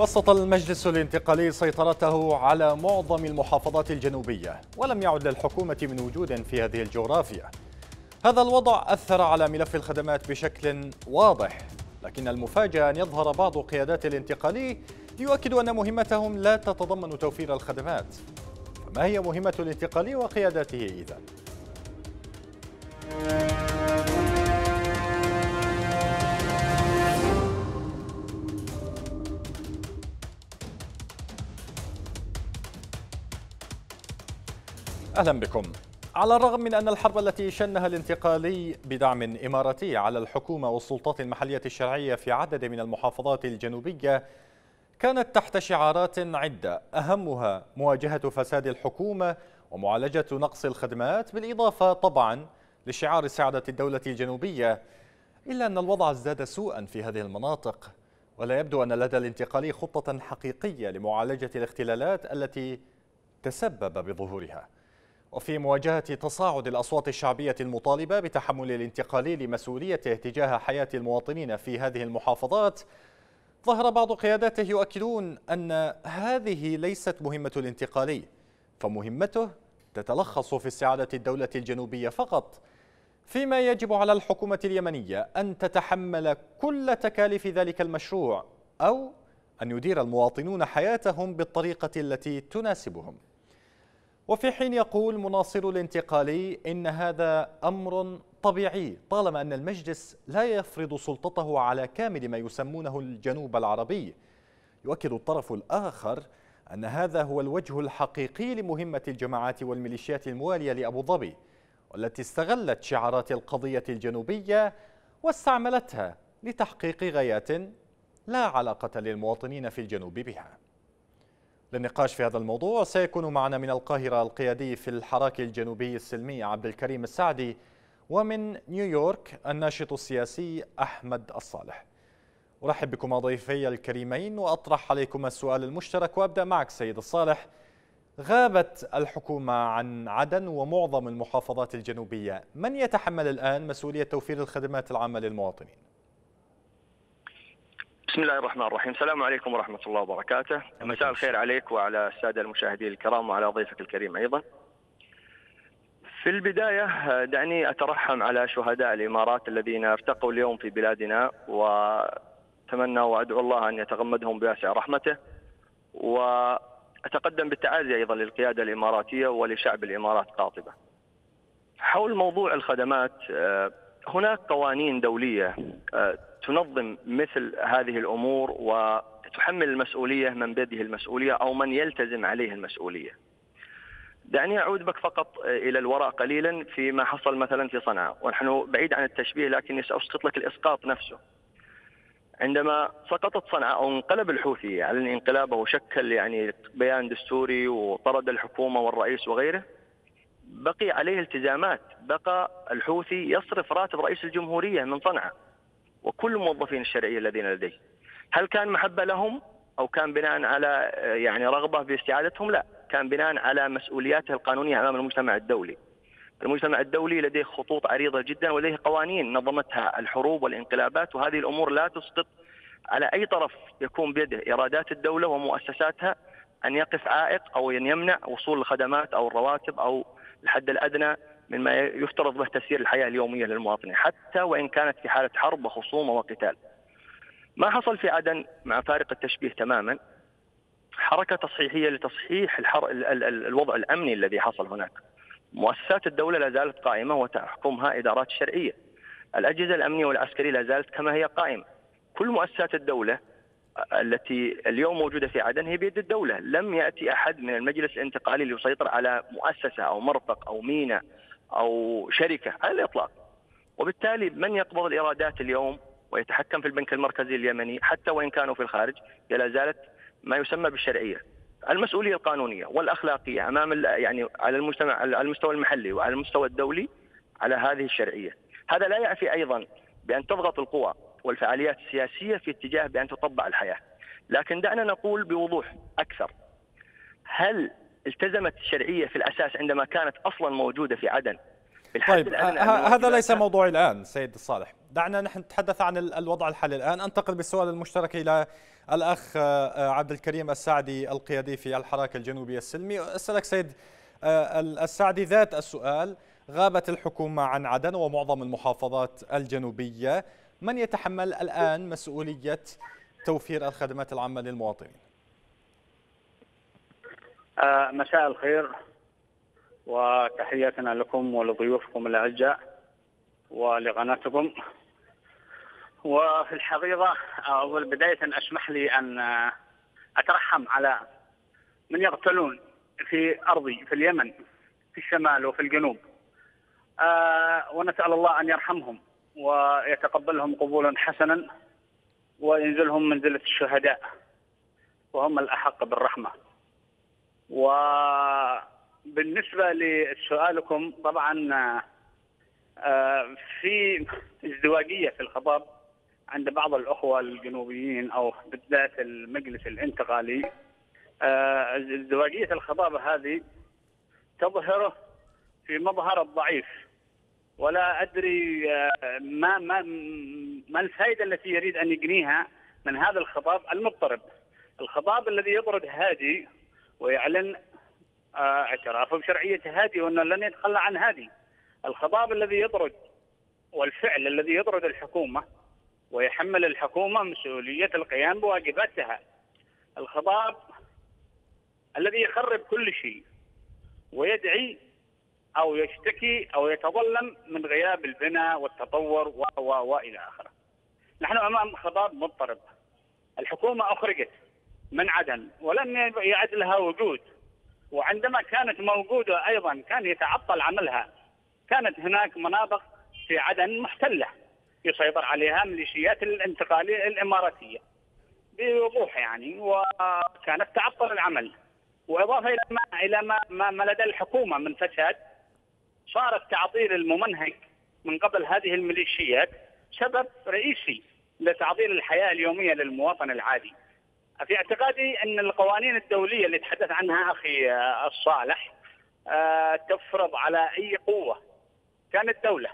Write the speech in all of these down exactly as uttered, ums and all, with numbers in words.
بسط المجلس الانتقالي سيطرته على معظم المحافظات الجنوبية، ولم يعد للحكومة من وجود في هذه الجغرافيا. هذا الوضع أثر على ملف الخدمات بشكل واضح، لكن المفاجأة أن يظهر بعض قيادات الانتقالي ليؤكدوا أن مهمتهم لا تتضمن توفير الخدمات. فما هي مهمة الانتقالي وقيادته إذا؟ أهلا بكم. على الرغم من أن الحرب التي شنها الانتقالي بدعم إماراتي على الحكومة والسلطات المحلية الشرعية في عدد من المحافظات الجنوبية كانت تحت شعارات عدة، أهمها مواجهة فساد الحكومة ومعالجة نقص الخدمات، بالإضافة طبعا لشعار سعادة الدولة الجنوبية، إلا أن الوضع ازداد سوءا في هذه المناطق، ولا يبدو أن لدى الانتقالي خطة حقيقية لمعالجة الاختلالات التي تسبب بظهورها. وفي مواجهة تصاعد الأصوات الشعبية المطالبة بتحمل الانتقالي لمسؤوليته تجاه حياة المواطنين في هذه المحافظات، ظهر بعض قياداته يؤكدون أن هذه ليست مهمة الانتقالي، فمهمته تتلخص في استعادة الدولة الجنوبية فقط، فيما يجب على الحكومة اليمنية أن تتحمل كل تكاليف ذلك المشروع، أو أن يدير المواطنون حياتهم بالطريقة التي تناسبهم. وفي حين يقول مناصر الانتقالي إن هذا أمر طبيعي طالما أن المجلس لا يفرض سلطته على كامل ما يسمونه الجنوب العربي، يؤكد الطرف الآخر أن هذا هو الوجه الحقيقي لمهمة الجماعات والميليشيات الموالية لأبوظبي، والتي استغلت شعارات القضية الجنوبية واستعملتها لتحقيق غايات لا علاقة للمواطنين في الجنوب بها. للنقاش في هذا الموضوع سيكون معنا من القاهرة القيادي في الحراك الجنوبي السلمي عبد الكريم السعدي، ومن نيويورك الناشط السياسي أحمد الصالح. أرحب بكما ضيفي الكريمين وأطرح عليكم السؤال المشترك، وأبدأ معك سيد الصالح. غابت الحكومة عن عدن ومعظم المحافظات الجنوبية، من يتحمل الآن مسؤولية توفير الخدمات العامة للمواطنين؟ بسم الله الرحمن الرحيم، السلام عليكم ورحمة الله وبركاته، مساء الخير عليك وعلى السادة المشاهدين الكرام وعلى ضيفك الكريم أيضا. في البداية دعني أترحم على شهداء الإمارات الذين ارتقوا اليوم في بلادنا، وأتمنى وأدعو الله أن يتغمدهم بواسع رحمته، وأتقدم بالتعازي أيضا للقيادة الإماراتية ولشعب الإمارات قاطبة. حول موضوع الخدمات، هناك قوانين دولية تنظم مثل هذه الأمور وتحمل المسؤولية من بيده المسؤولية أو من يلتزم عليه المسؤولية. دعني أعود بك فقط إلى الوراء قليلا فيما حصل مثلا في صنعاء، ونحن بعيد عن التشبيه لكني سأسقط لك الإسقاط نفسه. عندما سقطت صنعاء أو انقلب الحوثي على انقلابه وشكل يعني بيان دستوري وطرد الحكومة والرئيس وغيره، بقي عليه التزامات، بقى الحوثي يصرف راتب رئيس الجمهورية من صنعاء وكل الموظفين الشرعيين الذين لديه. هل كان محبة لهم أو كان بناء على يعني رغبة باستعادتهم؟ لا، كان بناء على مسؤولياته القانونية أمام المجتمع الدولي. المجتمع الدولي لديه خطوط عريضة جدا ولديه قوانين نظمتها الحروب والانقلابات، وهذه الأمور لا تسقط على أي طرف يكون بيده إرادات الدولة ومؤسساتها أن يقف عائق أو أن يمنع وصول الخدمات أو الرواتب أو الحد الأدنى مما يفترض به تسيير الحياة اليومية للمواطنين، حتى وإن كانت في حالة حرب وخصومة وقتال. ما حصل في عدن مع فارق التشبيه تماما، حركة تصحيحية لتصحيح الحر... ال... ال... ال... الوضع الأمني الذي حصل هناك. مؤسسات الدولة لا زالت قائمة وتحكمها إدارات شرعية، الأجهزة الأمنية والعسكرية لا زالت كما هي قائمة. كل مؤسسات الدولة التي اليوم موجودة في عدن هي بيد الدولة، لم يأتي أحد من المجلس الانتقالي ليسيطر على مؤسسة أو مرفق أو ميناء أو شركة على الإطلاق. وبالتالي من يقبض الإيرادات اليوم ويتحكم في البنك المركزي اليمني حتى وإن كانوا في الخارج، هي لا زالت ما يسمى بالشرعية. المسؤولية القانونية والأخلاقية أمام يعني على المجتمع على المستوى المحلي وعلى المستوى الدولي على هذه الشرعية. هذا لا يعفي أيضا بأن تضغط القوى والفعاليات السياسية في اتجاه بأن تطبع الحياة، لكن دعنا نقول بوضوح أكثر، هل التزمت الشرعية في الأساس عندما كانت أصلا موجودة في عدن؟ طيب هذا ليس موضوعي الآن سيد الصالح، دعنا نحن نتحدث عن الوضع الحالي الآن. أنتقل بالسؤال المشترك إلى الأخ عبد الكريم السعدي القيادي في الحراك الجنوبي السلمي. أسألك سيد السعدي ذات السؤال، غابت الحكومة عن عدن ومعظم المحافظات الجنوبية، من يتحمل الآن مسؤولية توفير الخدمات العامة للمواطنين؟ مساء الخير وتحياتنا لكم ولضيوفكم الأعزاء ولقناتكم. وفي الحقيقة أول بداية أسمح لي أن أترحم على من يقتلون في أرضي في اليمن في الشمال وفي الجنوب، ونسأل الله أن يرحمهم ويتقبلهم قبولا حسنا وينزلهم منزلة الشهداء، وهم الأحق بالرحمة. وبالنسبة لسؤالكم، طبعا في ازدواجية في الخطاب عند بعض الأخوة الجنوبيين أو بالذات المجلس الانتقالي. ازدواجية الخطاب هذه تظهره في مظهر الضعيف، ولا أدري ما ما ما الفائدة التي يريد أن يجنيها من هذا الخطاب المضطرب. الخطاب الذي يطرد هادي ويعلن اعترافه بشرعية هادي وأنه لن يتخلى عن هادي. الخطاب الذي يطرد والفعل الذي يطرد الحكومة ويحمل الحكومة مسؤولية القيام بواجباتها. الخطاب الذي يخرب كل شيء ويدعي أو يشتكي أو يتظلم من غياب البناء والتطور و و وإلى آخره. نحن أمام خطاب مضطرب. الحكومة أخرجت من عدن ولم يعد لها وجود، وعندما كانت موجودة أيضا كان يتعطل عملها. كانت هناك مناطق في عدن محتلة يسيطر عليها ميليشيات الانتقالية الإماراتية بوضوح يعني، وكانت تعطل العمل. وإضافة إلى ما إلى ما, ما لدى الحكومة من فساد، صار التعطيل الممنهج من قبل هذه الميليشيات سبب رئيسي لتعطيل الحياة اليومية للمواطن العادي. في اعتقادي أن القوانين الدولية اللي تحدث عنها أخي الصالح تفرض على أي قوة كانت دولة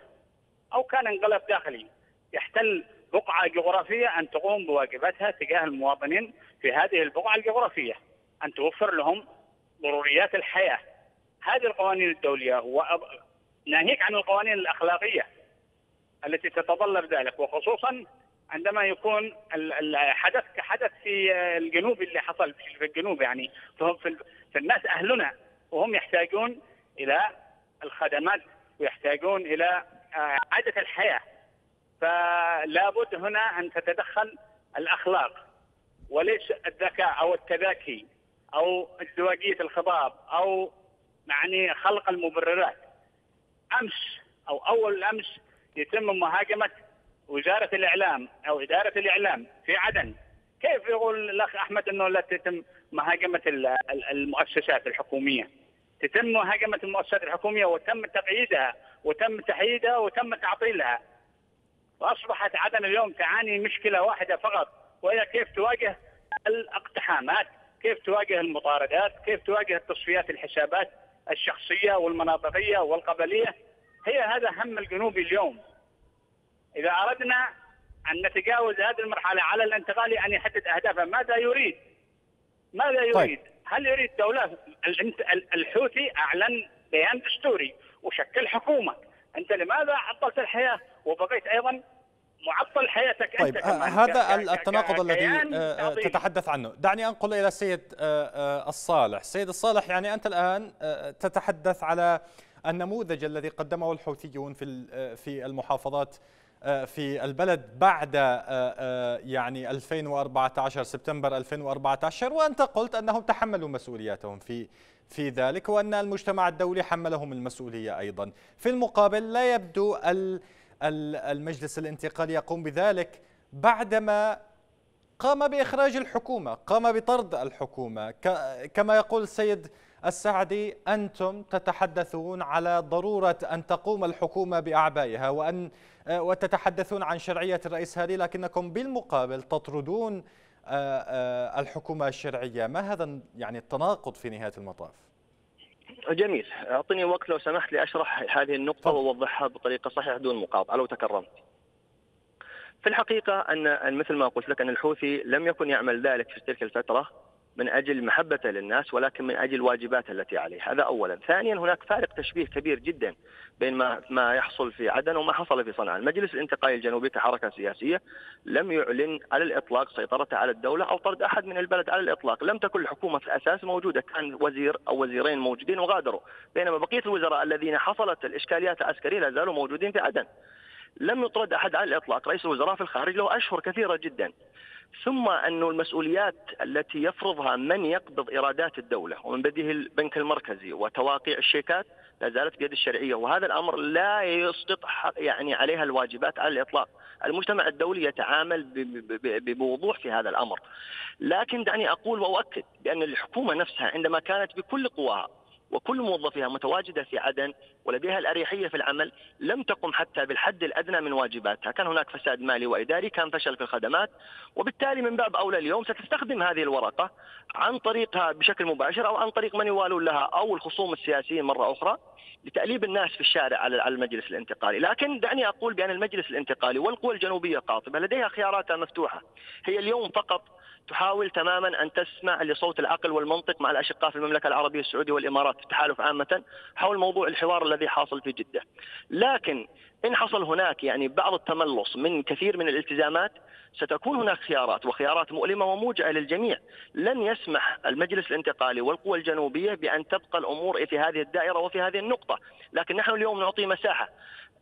أو كان انقلاب داخلي يحتل بقعة جغرافية أن تقوم بواجباتها تجاه المواطنين في هذه البقعة الجغرافية، أن توفر لهم ضروريات الحياة. هذه القوانين الدولية، وناهيك عن القوانين الأخلاقية التي تتطلب ذلك، وخصوصا عندما يكون الحدث كحدث في الجنوب اللي حصل في الجنوب، يعني في الناس أهلنا وهم يحتاجون إلى الخدمات ويحتاجون إلى عادة الحياة. فلا بد هنا أن تتدخل الأخلاق وليس الذكاء أو التذاكي أو ازدواجية الخطاب أو يعني خلق المبررات. أمس أو أول أمس يتم مهاجمة وزارة الإعلام أو إدارة الإعلام في عدن. كيف يقول الأخ أحمد أنه لا تتم مهاجمة المؤسسات الحكومية؟ تتم مهاجمة المؤسسات الحكومية وتم تقييدها وتم تحييدها وتم تعطيلها، وأصبحت عدن اليوم تعاني مشكلة واحدة فقط، وهي كيف تواجه الاقتحامات، كيف تواجه المطاردات، كيف تواجه التصفيات الحسابات الشخصية والمناطقية والقبلية. هي هذا هم الجنوبي اليوم. إذا أردنا أن نتجاوز هذه المرحلة، على الانتقالي أن يحدد أهدافه. ماذا يريد؟ ماذا يريد؟ طيب. هل يريد دولة؟ الحوثي أعلن بيان دستوري وشكل حكومة، أنت لماذا عطلت الحياة وبقيت أيضا معطل حياتك؟ طيب. أنت كمان هذا التناقض الذي تتحدث عنه، دعني أنقل إلى السيد الصالح. السيد الصالح، يعني أنت الآن تتحدث على النموذج الذي قدمه الحوثيون في في المحافظات في البلد بعد يعني ألفين وأربعة عشر، سبتمبر ألفين وأربعة عشر، وأنت قلت أنهم تحملوا مسؤولياتهم في في ذلك وأن المجتمع الدولي حملهم المسؤولية أيضا. في المقابل لا يبدو المجلس الانتقالي يقوم بذلك، بعدما قام بإخراج الحكومة، قام بطرد الحكومة. كما يقول السيد السعدي، أنتم تتحدثون على ضرورة أن تقوم الحكومة بأعبائها وأن وتتحدثون عن شرعية الرئيس هادي، لكنكم بالمقابل تطردون الحكومة الشرعية. ما هذا يعني التناقض في نهاية المطاف؟ جميل، أعطني وقت لو سمحت لأشرح هذه النقطة وأوضحها بطريقة صحيحة دون مقاطعة لو تكرمت. في الحقيقة أن مثل ما قلت لك أن الحوثي لم يكن يعمل ذلك في تلك الفترة من أجل محبته للناس، ولكن من أجل واجباته التي عليه. هذا أولا. ثانيا، هناك فارق تشبيه كبير جدا بين ما ما يحصل في عدن وما حصل في صنعاء. المجلس الانتقالي الجنوبي كحركة سياسية لم يعلن على الإطلاق سيطرته على الدولة أو طرد أحد من البلد على الإطلاق، لم تكن الحكومة في الأساس موجودة، كان وزير أو وزيرين موجودين وغادروا، بينما بقية الوزراء الذين حصلت الإشكاليات العسكرية لا زالوا موجودين في عدن. لم يطرد أحد على الإطلاق، رئيس الوزراء في الخارج له أشهر كثيرة جدا. ثم أنه المسؤوليات التي يفرضها من يقبض إيرادات الدولة ومن بديه البنك المركزي وتواقيع الشيكات لا زالت بيد الشرعية، وهذا الأمر لا يسقط يعني عليها الواجبات على الإطلاق. المجتمع الدولي يتعامل بوضوح في هذا الأمر. لكن دعني أقول وأؤكد بأن الحكومة نفسها عندما كانت بكل قواها وكل موظفيها متواجدة في عدن ولديها الأريحية في العمل، لم تقم حتى بالحد الأدنى من واجباتها. كان هناك فساد مالي وإداري، كان فشل في الخدمات، وبالتالي من باب أولى اليوم ستستخدم هذه الورقة عن طريقها بشكل مباشر أو عن طريق من يوالون لها أو الخصوم السياسيين مرة أخرى لتأليب الناس في الشارع على المجلس الانتقالي. لكن دعني أقول بأن المجلس الانتقالي والقوى الجنوبية قاطبة، لديها خياراتها مفتوحة. هي اليوم فقط تحاول تماما أن تسمع لصوت العقل والمنطق مع الأشقاء في المملكة العربية السعودية والإمارات في التحالف عامة حول موضوع الحوار الذي حاصل في جدة. لكن إن حصل هناك يعني بعض التملص من كثير من الالتزامات، ستكون هناك خيارات وخيارات مؤلمة وموجعة للجميع. لن يسمح المجلس الانتقالي والقوى الجنوبية بأن تبقى الأمور في هذه الدائرة وفي هذه النقطة. لكن نحن اليوم نعطي مساحة،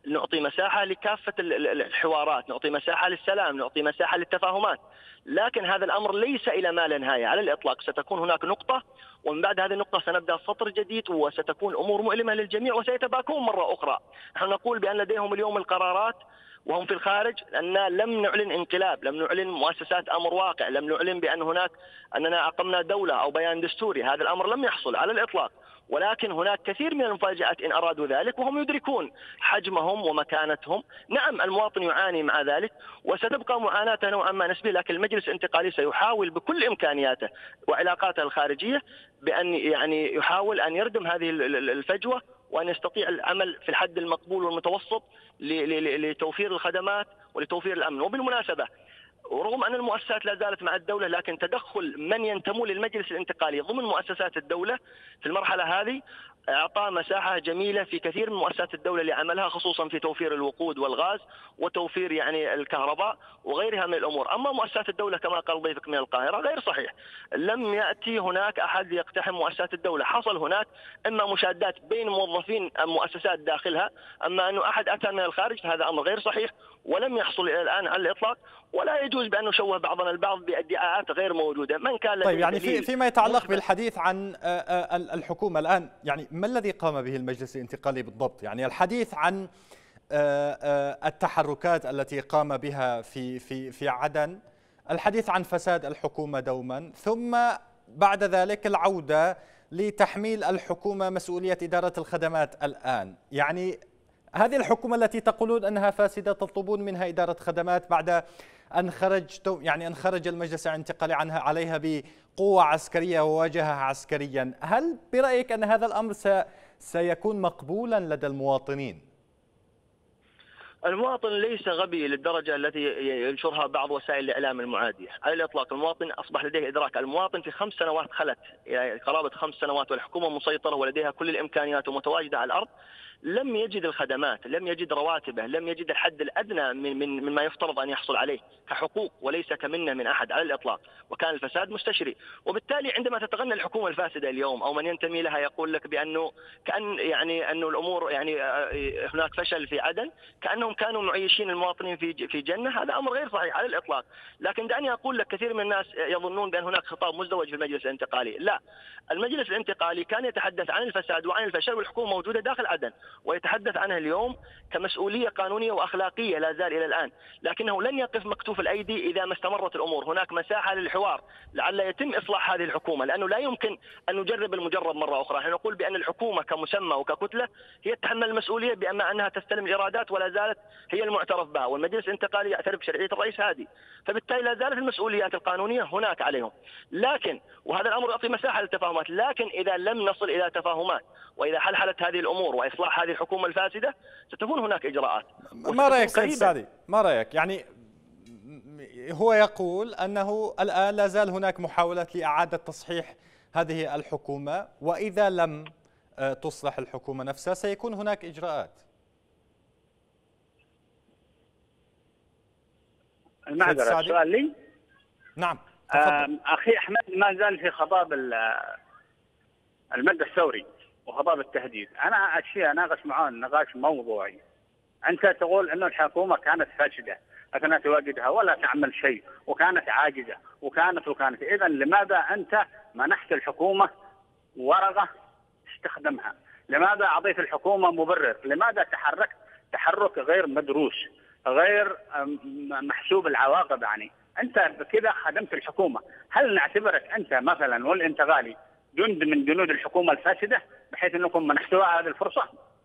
نعطي مساحة لكافة الحوارات، نعطي مساحة للسلام، نعطي مساحة للتفاهمات، لكن هذا الأمر ليس إلى ما لا نهاية على الإطلاق. ستكون هناك نقطة، ومن بعد هذه النقطة سنبدأ سطر جديد، وستكون أمور مؤلمة للجميع وسيتباكون مرة أخرى. نحن نقول بأن لديهم اليوم القرارات وهم في الخارج، لأننا لم نعلن انقلاب، لم نعلن مؤسسات أمر واقع، لم نعلن بأن هناك أننا أقمنا دولة أو بيان دستوري. هذا الأمر لم يحصل على الإطلاق، ولكن هناك كثير من المفاجآت إن أرادوا ذلك، وهم يدركون حجمهم ومكانتهم. نعم المواطن يعاني مع ذلك وستبقى معاناته نوعا ما نسبية، لكن المجلس الانتقالي سيحاول بكل إمكانياته وعلاقاته الخارجية بأن يعني يحاول أن يردم هذه الفجوة وأن يستطيع العمل في الحد المقبول والمتوسط لتوفير الخدمات ولتوفير الأمن. وبالمناسبة، ورغم أن المؤسسات لا زالت مع الدولة، لكن تدخل من ينتمون للمجلس الانتقالي ضمن مؤسسات الدولة في المرحلة هذه أعطى مساحة جميلة في كثير من مؤسسات الدولة لعملها، خصوصا في توفير الوقود والغاز وتوفير يعني الكهرباء وغيرها من الأمور. أما مؤسسات الدولة كما قال ضيفك من القاهرة غير صحيح، لم يأتي هناك أحد يقتحم مؤسسات الدولة. حصل هناك إما مشادات بين موظفين مؤسسات داخلها، أما أنه أحد أتى من الخارج فهذا أمر غير صحيح ولم يحصل إلى الآن على الإطلاق. ولا يجوز بأن نشوه بعضنا البعض بادعاءات غير موجودة. من كان طيب يعني في فيما يتعلق بالحديث عن الحكومة الآن، يعني ما الذي قام به المجلس الانتقالي بالضبط؟ يعني الحديث عن التحركات التي قام بها في في في عدن، الحديث عن فساد الحكومة دوما، ثم بعد ذلك العودة لتحميل الحكومة مسؤولية إدارة الخدمات الآن. يعني هذه الحكومة التي تقولون أنها فاسدة تطلبون منها إدارة خدمات بعد أن خرج يعني أن خرج المجلس الانتقالي عنها عليها بقوة عسكرية وواجهها عسكريا. هل برأيك أن هذا الأمر سيكون مقبولا لدى المواطنين؟ المواطن ليس غبي للدرجة التي ينشرها بعض وسائل الإعلام المعادية على الإطلاق. المواطن أصبح لديه إدراك. المواطن في خمس سنوات خلت، يعني قرابة خمس سنوات، والحكومة مسيطرة ولديها كل الإمكانيات ومتواجدة على الأرض، لم يجد الخدمات، لم يجد رواتبه، لم يجد الحد الأدنى من من مما يفترض أن يحصل عليه كحقوق وليس كمنة من أحد على الإطلاق، وكان الفساد مستشري. وبالتالي عندما تتغنى الحكومة الفاسدة اليوم أو من ينتمي لها يقول لك بأنه كأن يعني أنه الأمور يعني هناك فشل في عدن، كأنهم كانوا معيشين المواطنين في في جنة. هذا أمر غير صحيح على الإطلاق. لكن دعني أقول لك، كثير من الناس يظنون بأن هناك خطاب مزدوج في المجلس الانتقالي. لا، المجلس الانتقالي كان يتحدث عن الفساد وعن الفشل والحكومة موجودة داخل عدن، ويتحدث عنها اليوم كمسؤولية قانونية وأخلاقية لا زال إلى الآن. لكنه لن يقف مكتوف الأيدي إذا ما استمرت الأمور. هناك مساحة للحوار لعل يتم إصلاح هذه الحكومة، لأنه لا يمكن أن نجرب المجرب مرة أخرى. نحن نقول بأن الحكومة كمسمى وككتلة هي تتحمل المسؤولية، بأما أنها تستلم الإيرادات ولا زالت هي المعترف بها، والمجلس الانتقالي يعترف بشرعية الرئيس هادي، فبالتالي لا زالت المسؤوليات القانونية هناك عليهم. لكن وهذا الأمر يعطي مساحة للتفاهمات، لكن إذا لم نصل إلى تفاهمات وإذا حلحلت هذه الأمور وإصلاح هذه الحكومة الفاسدة ستكون هناك إجراءات. ما رأيك سيد السعدي؟ ما رأيك؟ يعني هو يقول أنه الآن لا زال هناك محاولة لإعادة تصحيح هذه الحكومة، وإذا لم تصلح الحكومة نفسها سيكون هناك إجراءات. معذرة، السؤال لي؟ نعم تفضل. أخي أحمد ما زال في خضاب المد الثوري وخضاب التهديد. أنا أشياء أناقش معاه نقاش موضوعي. أنت تقول أن الحكومة كانت فاشلة أثناء تواجدها ولا تعمل شيء، وكانت عاجزة وكانت وكانت، إذا لماذا أنت منحت الحكومة ورقة تستخدمها؟ لماذا أعطيت الحكومة مبرر؟ لماذا تحركت تحرك غير مدروس غير محسوب العواقب؟ يعني أنت بكذا خدمت الحكومة. هل نعتبرك أنت مثلا والانتقالي جند من جنود الحكومة الفاسدة بحيث أنكم منحتوها هذه الفرصة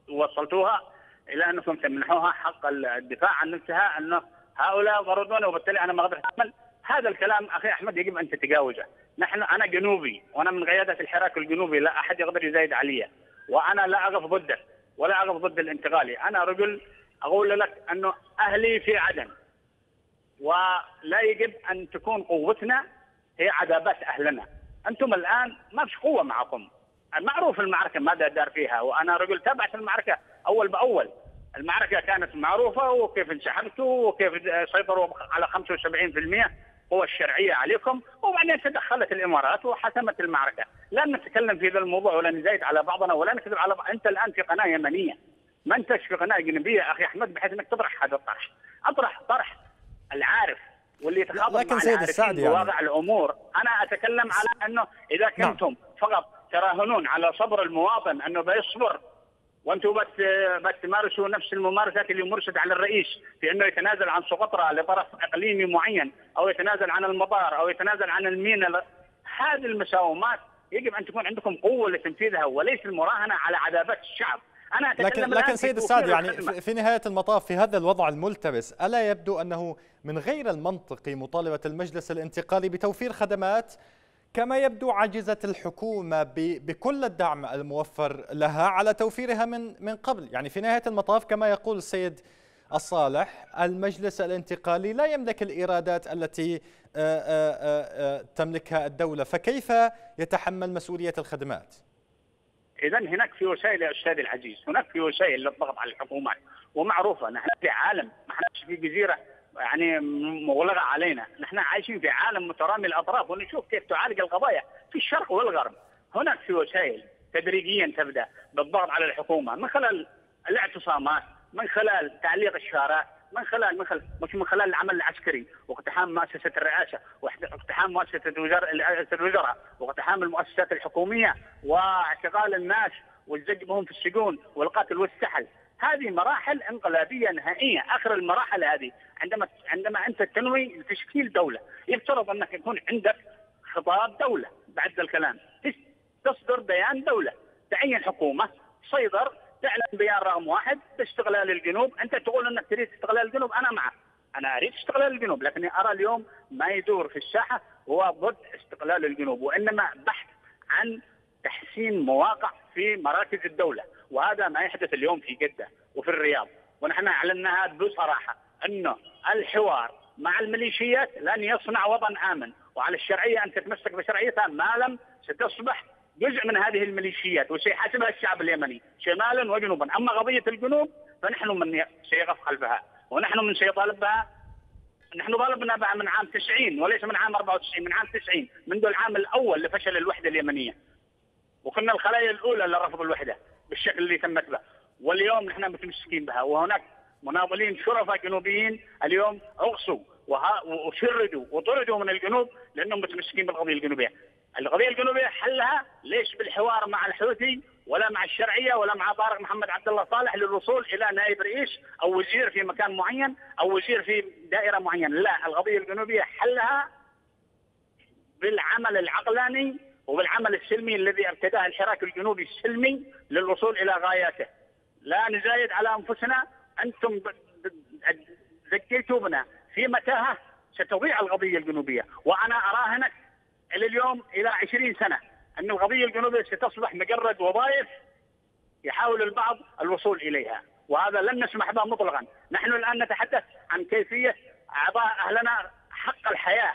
ووصلتوها إلى أنكم تمنحوها حق الدفاع عن نفسها أن هؤلاء ضربونا وبالتالي أنا ما أقدر أتحمل؟ هذا الكلام أخي أحمد يجب أن تتجاوزه. نحن أنا جنوبي وأنا من قيادة الحراك الجنوبي، لا أحد يقدر يزايد علي، وأنا لا أقف ضده ولا أقف ضد الانتقالي. أنا رجل أقول لك أنه أهلي في عدن، ولا يجب أن تكون قوتنا هي عذابات أهلنا. أنتم الآن ما فيش قوة معكم، المعروف المعركة ماذا دار فيها، وأنا رجل تابعت المعركة أول بأول. المعركة كانت معروفة وكيف انسحبتوا وكيف سيطروا على خمسة وسبعين بالمئة قوة الشرعية عليكم، وبعدين تدخلت الإمارات وحسمت المعركة. لا نتكلم في هذا الموضوع ولا نزايد على بعضنا ولا نكذب على بعض. أنت الآن في قناة يمنية، ما أنتش في قناة جنوبية أخي أحمد بحيث أنك تطرح هذا الطرح. أطرح طرح العارف واللي يتخاطب مع العارفين بواقع يعني الأمور. أنا أتكلم على أنه إذا كنتم نعم. فقط تراهنون على صبر المواطن أنه بيصبر، وانتم بس بتمارسوا نفس الممارسات اللي ممارسة على الرئيس في انه يتنازل عن سقطرى لطرف اقليمي معين، او يتنازل عن المطار، او يتنازل عن المينا. هذه المساومات يجب ان تكون عندكم قوه لتنفيذها، وليس المراهنه على عذابات الشعب. انا اتكلم لكن لكن سيد السعدي، يعني في نهايه المطاف في هذا الوضع الملتبس، الا يبدو انه من غير المنطقي مطالبه المجلس الانتقالي بتوفير خدمات كما يبدو عجزة الحكومة بكل الدعم الموفر لها على توفيرها من من قبل؟ يعني في نهاية المطاف كما يقول السيد الصالح، المجلس الانتقالي لا يملك الإيرادات التي تملكها الدولة، فكيف يتحمل مسؤولية الخدمات؟ إذا هناك في وسائل يا أستاذي العزيز، هناك في وسائل للضغط على الحكومات ومعروفة. نحن في عالم، ما نحنش في جزيرة يعني مغلقة علينا، نحن عايشين في عالم مترامي الأطراف، ونشوف كيف تعالج القضايا في الشرق والغرب. هناك في وسائل تدريجيا تبدأ بالضغط على الحكومة من خلال الاعتصامات، من خلال تعليق الشارع، من خلال من خلال مش من خلال العمل العسكري واقتحام مؤسسة الرئاسة واقتحام مؤسسة الوزراء واقتحام المؤسسات الحكومية واعتقال الناس والزج بهم في السجون والقتل والسحل. هذه مراحل انقلابيه نهائيه. اخر المراحل هذه عندما عندما انت تنوي لتشكيل دوله يفترض انك يكون عندك خطاب دوله. بعد الكلام تصدر بيان دوله، تعين حكومه، صيدر، تعلن بيان رقم واحد باستغلال الجنوب. انت تقول انك تريد استغلال الجنوب، انا معك، انا اريد استغلال الجنوب، لكني ارى اليوم ما يدور في الساحه هو ضد استغلال الجنوب، وانما بحث عن تحسين مواقع في مراكز الدوله. وهذا ما يحدث اليوم في جدة وفي الرياض، ونحن أعلناها بصراحة أنه الحوار مع الميليشيات لن يصنع وطن آمن، وعلى الشرعية أن تتمسك بشرعيتها ما لم ستصبح جزء من هذه الميليشيات، وسيحاسبها الشعب اليمني شمالا وجنوبا. أما قضية الجنوب فنحن من سيقف خلفها، ونحن من سيطالب بها. نحن طالبنا بها من عام تسعين وليس من عام أربعة وتسعين، من عام تسعين، منذ العام الأول لفشل الوحدة اليمنية، وكنا الخلايا الأولى لرفض الوحدة بالشكل اللي تمت به، واليوم نحن متمسكين بها. وهناك مناضلين شرفاء جنوبيين اليوم اغصوا وشردوا وطردوا من الجنوب لانهم متمسكين بالقضيه الجنوبيه. القضيه الجنوبيه حلها ليش بالحوار مع الحوثي ولا مع الشرعيه ولا مع طارق محمد عبد الله صالح للوصول الى نائب رئيس او وزير في مكان معين او وزير في دائره معينه. لا، القضيه الجنوبيه حلها بالعمل العقلاني وبالعمل السلمي الذي ابتداه الحراك الجنوبي السلمي للوصول الى غاياته. لا نزايد على انفسنا. انتم ذكرتوا بنا في متاهه ستضيع القضيه الجنوبيه، وانا اراهنك الى اليوم الى عشرين سنة ان القضيه الجنوبيه ستصبح مجرد وظائف يحاول البعض الوصول اليها، وهذا لن نسمح به مطلقا. نحن الان نتحدث عن كيفيه اعطاء اهلنا حق الحياة،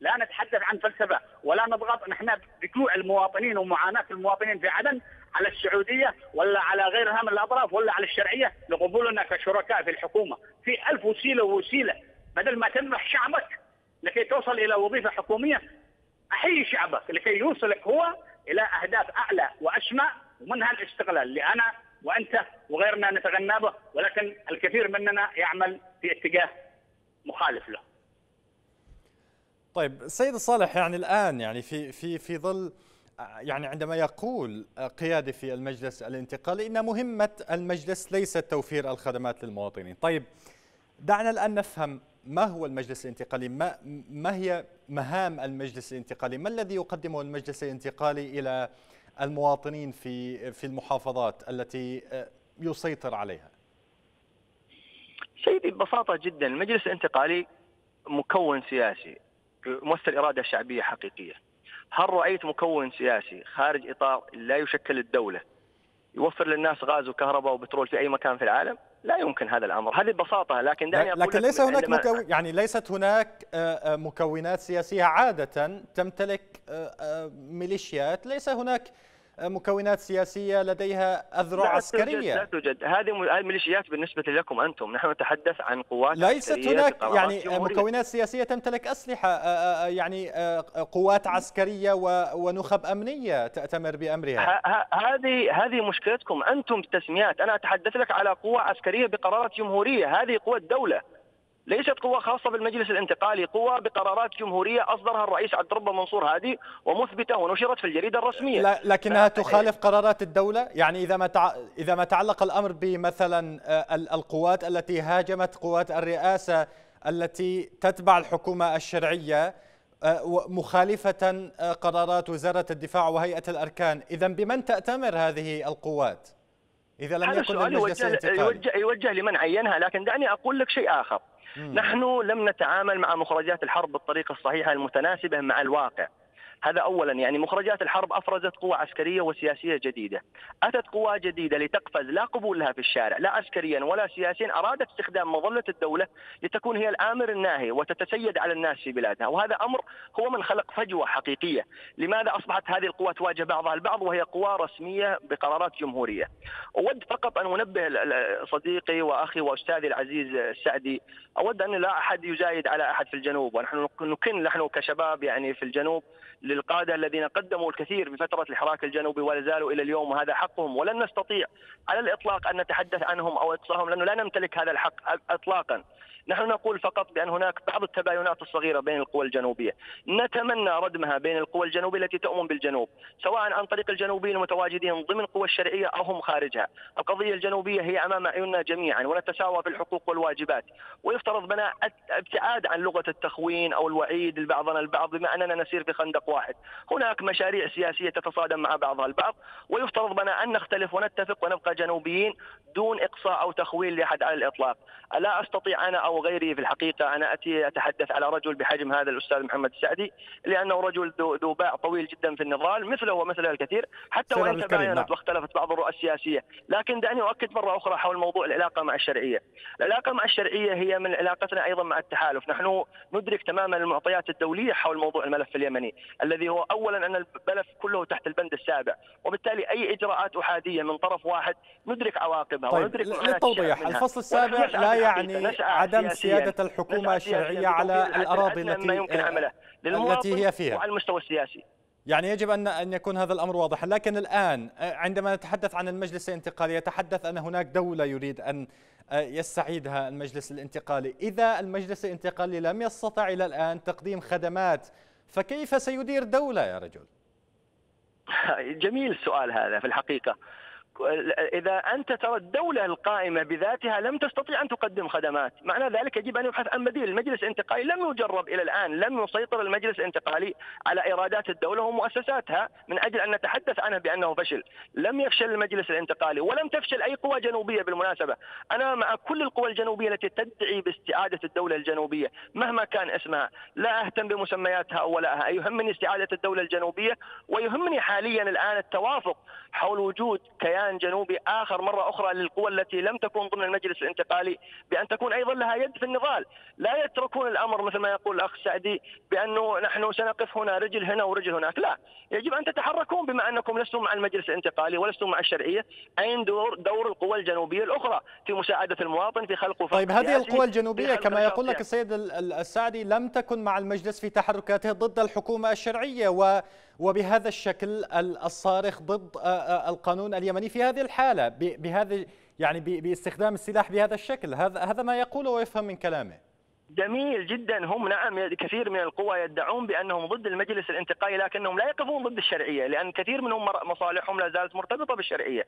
لا نتحدث عن فلسفة ولا نضغط نحن بكلوع المواطنين ومعاناة المواطنين في عدن على السعودية ولا على غيرها من الأطراف ولا على الشرعية لقبولنا كشركاء في الحكومة. في ألف وسيلة ووسيلة بدل ما تنمح شعبك لكي توصل إلى وظيفة حكومية، أحيي شعبك لكي يوصلك هو إلى أهداف أعلى وأسمى ومنها الاستقلال اللي أنا وأنت وغيرنا نتغنى، ولكن الكثير مننا يعمل في اتجاه مخالف له. طيب سيد الصالح، يعني الآن يعني في في في ظل يعني عندما يقول قيادي في المجلس الانتقالي إن مهمة المجلس ليست توفير الخدمات للمواطنين، طيب دعنا الآن نفهم ما هو المجلس الانتقالي، ما ما هي مهام المجلس الانتقالي، ما الذي يقدمه المجلس الانتقالي إلى المواطنين في في المحافظات التي يسيطر عليها؟ سيدي ببساطة جدا، المجلس الانتقالي مكون سياسي ممثل إرادة شعبية حقيقية. هل رأيت مكون سياسي خارج إطار لا يشكل الدولة يوفر للناس غاز وكهرباء وبترول في أي مكان في العالم؟ لا يمكن هذا الأمر، هذه ببساطة. لكن دعني أقول لكن لك ليس هناك مكو... يعني ليست هناك مكونات سياسية عادة تمتلك ميليشيات، ليس هناك مكونات سياسية لديها أذرع عسكرية. لا توجد، هذه الميليشيات بالنسبة لكم أنتم، نحن نتحدث عن قوات ليست هناك يعني جمهورية. مكونات سياسية تمتلك أسلحة، يعني قوات عسكرية ونخب أمنية تأتمر بأمرها. هذه هذه مشكلتكم أنتم بالتسميات. أنا أتحدث لك على قوة عسكرية بقرارات جمهورية، هذه قوة دولة، ليست قوة خاصة بالمجلس الانتقالي، قوة بقرارات جمهورية أصدرها الرئيس عبدربه منصور هادي ومثبتة ونشرت في الجريدة الرسمية. لا لكنها ف... تخالف قرارات الدولة، يعني إذا ما تع... إذا ما تعلق الأمر بمثلا القوات التي هاجمت قوات الرئاسة التي تتبع الحكومة الشرعية مخالفة قرارات وزارة الدفاع وهيئة الأركان، إذا بمن تأتمر هذه القوات؟ إذا لم يكن المجلس الانتقالي يوجه... يوجه لمن عينها. لكن دعني أقول لك شيء آخر. نحن لم نتعامل مع مخرجات الحرب بالطريقة الصحيحة المتناسبة مع الواقع. هذا أولا، يعني مخرجات الحرب أفرزت قوة عسكرية وسياسية جديدة، أتت قوة جديدة لتقفز لا قبول لها في الشارع، لا عسكريا ولا سياسيا. أرادت استخدام مظلة الدولة لتكون هي الآمر الناهي وتتسيد على الناس في بلادها، وهذا أمر هو من خلق فجوة حقيقية. لماذا أصبحت هذه القوى تواجه بعضها البعض وهي قوى رسمية بقرارات جمهورية؟ أود فقط أن أنبه صديقي وأخي وأستاذي العزيز السعدي، أود أن لا أحد يزايد على أحد في الجنوب، ونحن نكن نحن كشباب يعني في الجنوب للقادة الذين قدموا الكثير بفترة الحراك الجنوبي ولا زالوا إلى اليوم، وهذا حقهم، ولن نستطيع على الإطلاق أن نتحدث عنهم أو إقصاهم لأنه لا نمتلك هذا الحق إطلاقا. نحن نقول فقط بأن هناك بعض التباينات الصغيرة بين القوى الجنوبية، نتمنى ردمها بين القوى الجنوبية التي تؤمن بالجنوب، سواء عن طريق الجنوبيين المتواجدين ضمن القوى الشرعية أو هم خارجها. القضية الجنوبية هي أمام عيوننا جميعا، ونتساوى في الحقوق والواجبات، ويفترض بنا ابتعاد عن لغة التخوين أو الوعيد لبعضنا البعض بما أننا نسير في خندق واحد. هناك مشاريع سياسية تتصادم مع بعضها البعض، ويفترض بنا أن نختلف ونتفق ونبقى جنوبيين دون إقصاء أو تخوين لأحد على الإطلاق. لا أستطيع أنا أو غيري في الحقيقة أنا أتي أتحدث على رجل بحجم هذا الأستاذ محمد السعدي، لأنه رجل ذو باع طويل جدا في النضال مثله ومثله الكثير، حتى وإن تباينت واختلفت بعض الرؤى السياسية. لكن دعني أؤكد مرة أخرى حول موضوع العلاقة مع الشرعية. العلاقة مع الشرعية هي من علاقتنا أيضا مع التحالف. نحن ندرك تماما المعطيات الدولية حول موضوع الملف اليمني، الذي هو أولا أن الملف كله تحت البند السابع، وبالتالي أي إجراءات أحادية من طرف واحد ندرك عواقبها. طيب للتوضيح، الفصل السابع لا يعني عدم سيادة الحكومة الشرعية على الأراضي التي التي هي فيها وعلى المستوى السياسي. يعني يجب أن أن يكون هذا الأمر واضحا. لكن الآن عندما نتحدث عن المجلس الانتقالي يتحدث أن هناك دولة يريد أن يستعيدها المجلس الانتقالي. إذا المجلس الانتقالي لم يستطع إلى الآن تقديم خدمات، فكيف سيدير دولة يا رجل؟ جميل السؤال هذا. في الحقيقة إذا أنت ترى الدولة القائمة بذاتها لم تستطيع أن تقدم خدمات، معنى ذلك يجب أن يبحث عن بديل. المجلس الانتقالي لم يجرب إلى الآن، لم يسيطر المجلس الانتقالي على إرادات الدولة ومؤسساتها من أجل أن نتحدث عنه بأنه فشل. لم يفشل المجلس الانتقالي، ولم تفشل أي قوى جنوبية بالمناسبة. أنا مع كل القوى الجنوبية التي تدعي باستعادة الدولة الجنوبية مهما كان اسمها، لا أهتم بمسمياتها أو ولاها، يهمني استعادة الدولة الجنوبية، ويهمني حاليا الآن التوافق حول وجود كيان شمال جنوبي آخر مرة أخرى للقوى التي لم تكن ضمن المجلس الانتقالي بأن تكون أيضا لها يد في النضال. لا يتركون الأمر مثل ما يقول الأخ السعدي بأنه نحن سنقف هنا رجل هنا ورجل هناك، لا، يجب أن تتحركون بما أنكم لستم مع المجلس الانتقالي ولستم مع الشرعية. أين دور دور القوى الجنوبية الأخرى في مساعدة المواطن في خلق وفق؟ طيب هذه القوى الجنوبية كما يقول لك السيد السعدي لم تكن مع المجلس في تحركاته ضد الحكومة الشرعية و وبهذا الشكل الصارخ ضد القانون اليمني في هذه الحالة، بهذا يعني باستخدام السلاح بهذا الشكل. هذا هذا ما يقوله ويفهم من كلامه. جميل جدا. هم نعم كثير من القوى يدعون بأنهم ضد المجلس الانتقالي لكنهم لا يقفون ضد الشرعية، لأن كثير منهم مصالحهم لا زالت مرتبطة بالشرعية.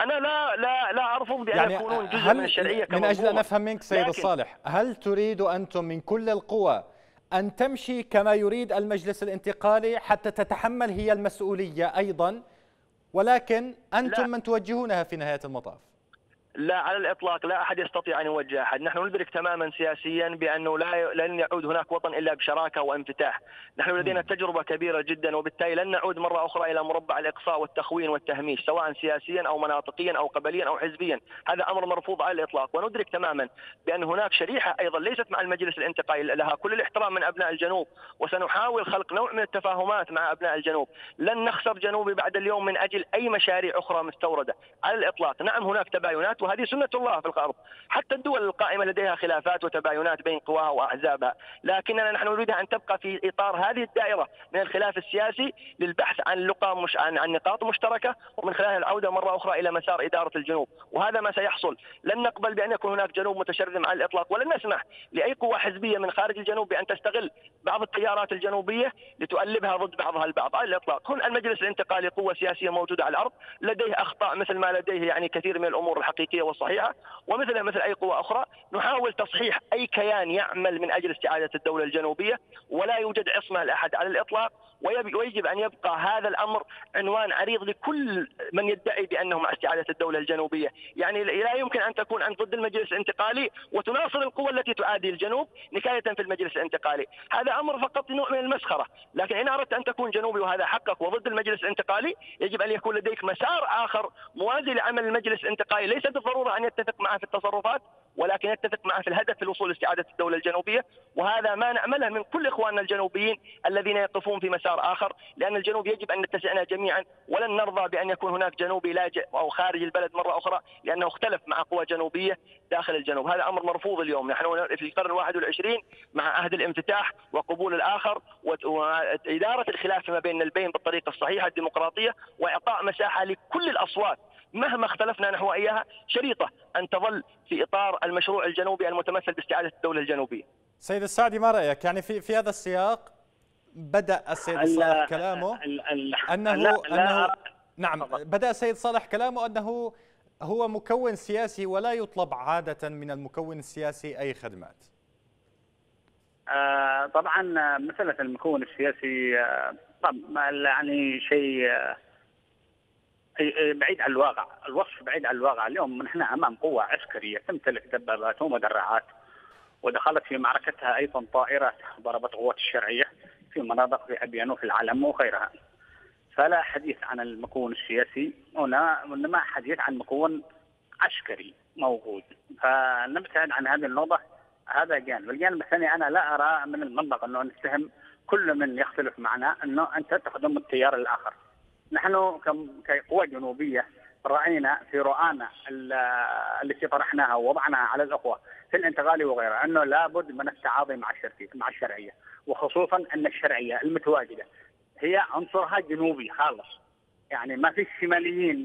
أنا لا لا لا أرفض بأن يعني يكونون جزء من الشرعية. من أجل أن أفهم منك سيد الصالح، هل تريد أنتم من كل القوى أن تمشي كما يريد المجلس الانتقالي حتى تتحمل هي المسؤولية أيضا، ولكن أنتم لا. من توجهونها في نهاية المطاف؟ لا على الإطلاق، لا أحد يستطيع أن يوجه أحد. نحن ندرك تماما سياسيا بأنه لا لن يعود هناك وطن إلا بشراكة وانفتاح. نحن لدينا تجربة كبيرة جدا، وبالتالي لن نعود مرة أخرى إلى مربع الإقصاء والتخوين والتهميش، سواء سياسيا أو مناطقيا أو قبليا أو حزبيا. هذا أمر مرفوض على الإطلاق. وندرك تماما بأن هناك شريحة أيضا ليست مع المجلس الانتقالي، لها كل الاحترام من أبناء الجنوب، وسنحاول خلق نوع من التفاهمات مع أبناء الجنوب. لن نخسر جنوبي بعد اليوم من أجل أي مشاريع أخرى مستوردة على الإطلاق. نعم هناك تباينات، وهذه سنة الله في الأرض، حتى الدول القائمة لديها خلافات وتباينات بين قواها وأحزابها، لكننا نحن نريدها أن تبقى في إطار هذه الدائرة من الخلاف السياسي للبحث عن لقى مش عن, عن نقاط مشتركة، ومن خلالها العودة مرة أخرى إلى مسار إدارة الجنوب، وهذا ما سيحصل. لن نقبل بأن يكون هناك جنوب متشرذم على الإطلاق، ولن نسمح لأي قوة حزبية من خارج الجنوب بأن تستغل بعض التيارات الجنوبية لتؤلبها ضد بعضها البعض على الإطلاق. هنا المجلس الانتقالي قوة سياسية موجودة على الأرض، لديه أخطاء مثل ما لديه يعني كثير من الأمور الحقيقية والصحيحة، ومثل مثل أي قوة أخرى نحاول تصحيح أي كيان يعمل من أجل استعادة الدولة الجنوبية، ولا يوجد عصمة لأحد على الإطلاق. ويجب أن يبقى هذا الأمر عنوان عريض لكل من يدعي بأنه مع استعادة الدولة الجنوبية. يعني لا يمكن أن تكون أنت ضد المجلس الانتقالي وتناصر القوى التي تعادي الجنوب نكاية في المجلس الانتقالي، هذا أمر فقط نوع من المسخرة. لكن إن أردت أن تكون جنوبي وهذا حقك وضد المجلس الانتقالي، يجب أن يكون لديك مسار آخر موازي لعمل المجلس الانتقالي، ليس بالضرورة أن يتفق معه في التصرفات، ولكن يتفق معه في الهدف في الوصول لاستعادة الدولة الجنوبية. وهذا ما نأمله من كل إخواننا الجنوبيين الذين يقفون في مسار آخر، لأن الجنوب يجب أن نتسعنا جميعا، ولن نرضى بأن يكون هناك جنوبي لاجئ أو خارج البلد مرة أخرى لأنه اختلف مع قوى جنوبية داخل الجنوب. هذا أمر مرفوض اليوم. نحن في القرن الواحد والعشرين مع عهد الانفتاح وقبول الآخر وإدارة الخلاف ما بين البين بالطريقة الصحيحة الديمقراطية، وإعطاء مساحة لكل الأصوات مهما اختلفنا نحو إياها شريطة أن تظل في إطار المشروع الجنوبي المتمثل باستعادة الدولة الجنوبية. سيد السعدي ما رأيك يعني في في هذا السياق؟ بدأ السيد صالح كلامه ال ال أنه لا أنه لا نعم بدأ السيد صالح كلامه أنه هو مكون سياسي ولا يطلب عادة من المكون السياسي أي خدمات. آه طبعا مسألة المكون السياسي آه طبعا يعني شيء آه بعيد عن الواقع، الوصف بعيد عن الواقع. اليوم نحن أمام قوة عسكرية تمتلك دبابات ومدرعات، ودخلت في معركتها أيضا طائرات ضربت قوات الشرعية في مناطق في أبيان وفي العالم وغيرها. فلا حديث عن المكون السياسي هنا، وإنما حديث عن مكون عسكري موجود، فنبتعد عن هذه النقطة. هذا جانب. الجانب الثاني أنا لا أرى من المنطق أنه نتهم كل من يختلف معنا أنه أنت تخدم التيار الآخر. نحن كقوى جنوبية رأينا في رؤانا التي طرحناها ووضعناها على الأخوة في الانتقالي وغيرها أنه لابد من التعاضي مع مع الشرعية، وخصوصا أن الشرعية المتواجدة هي عنصرها جنوبي خالص، يعني ما فيش شماليين.